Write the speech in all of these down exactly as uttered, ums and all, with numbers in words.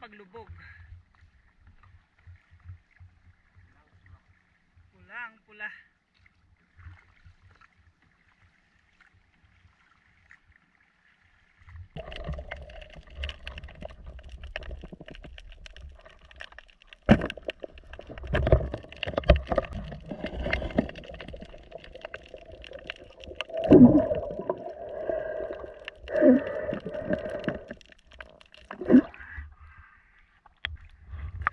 Paglubog. Pulang pula.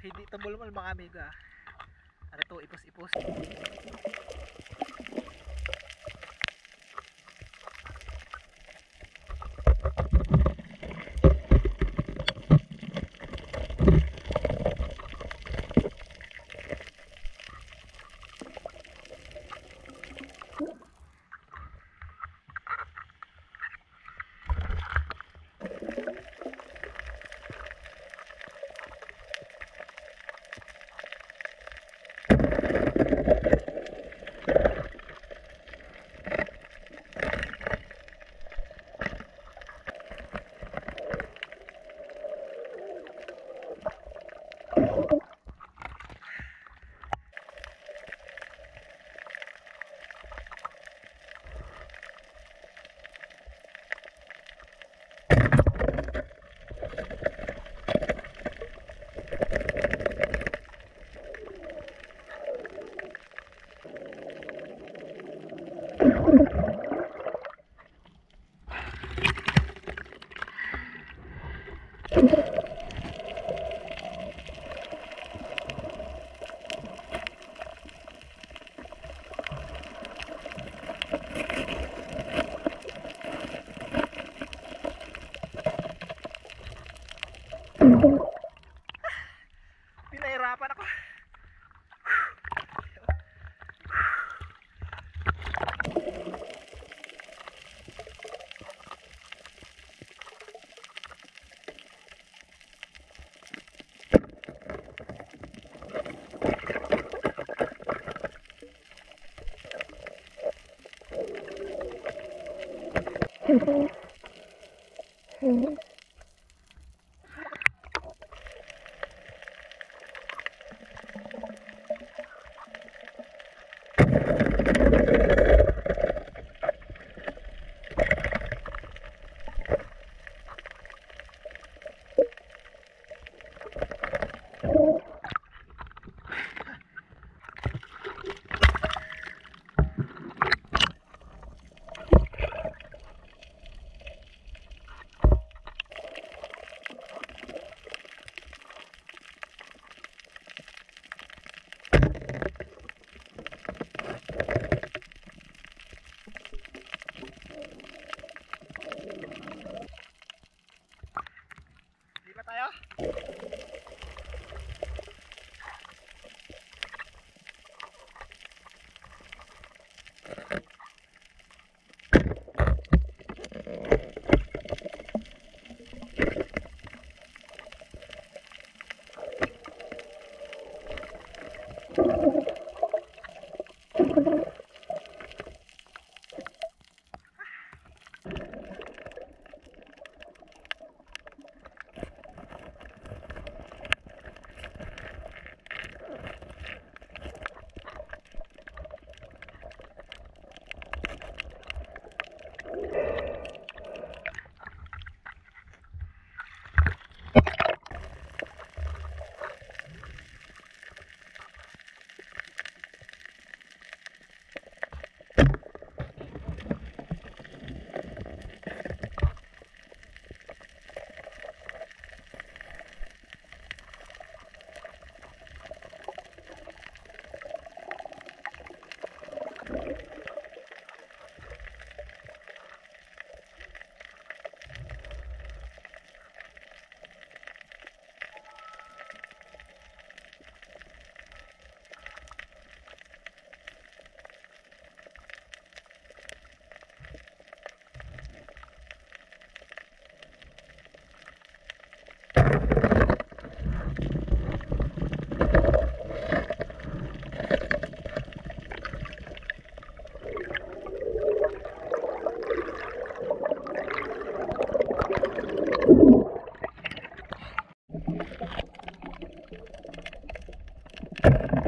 Hindi tumulong mga amiga. Para to ipos-ipos. Pinahirapan ako. Mm-hmm. Okay.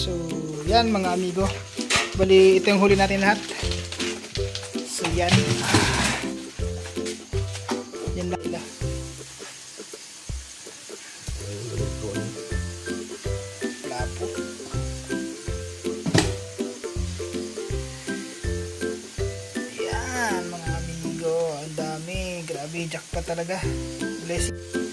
So, yan mga amigo. Bali, ito yung huli natin lahat. So, yan. Yan lang sila. Lapo. Yan, mga amigo. Ang dami. Grabe, jackpot talaga. Blessing.